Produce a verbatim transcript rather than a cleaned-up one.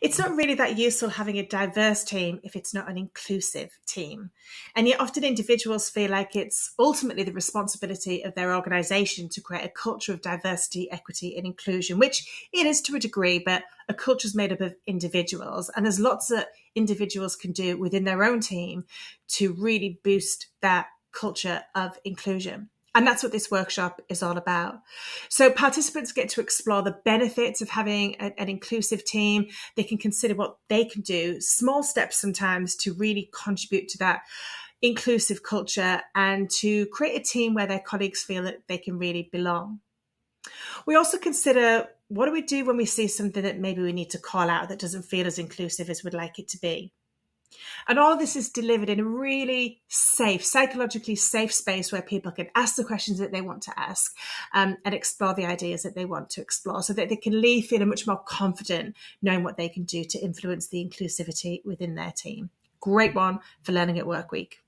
It's not really that useful having a diverse team if it's not an inclusive team. And yet often individuals feel like it's ultimately the responsibility of their organisation to create a culture of diversity, equity and inclusion, which it is to a degree, but a culture is made up of individuals. And there's lots that individuals can do within their own team to really boost that culture of inclusion. And that's what this workshop is all about. So participants get to explore the benefits of having a, an inclusive team. They can consider what they can do, small steps sometimes, to really contribute to that inclusive culture and to create a team where their colleagues feel that they can really belong. We also consider, what do we do when we see something that maybe we need to call out that doesn't feel as inclusive as we'd like it to be? And all of this is delivered in a really safe, psychologically safe space where people can ask the questions that they want to ask um, and explore the ideas that they want to explore, so that they can leave feeling much more confident knowing what they can do to influence the inclusivity within their team. Great one for Learning at Work Week.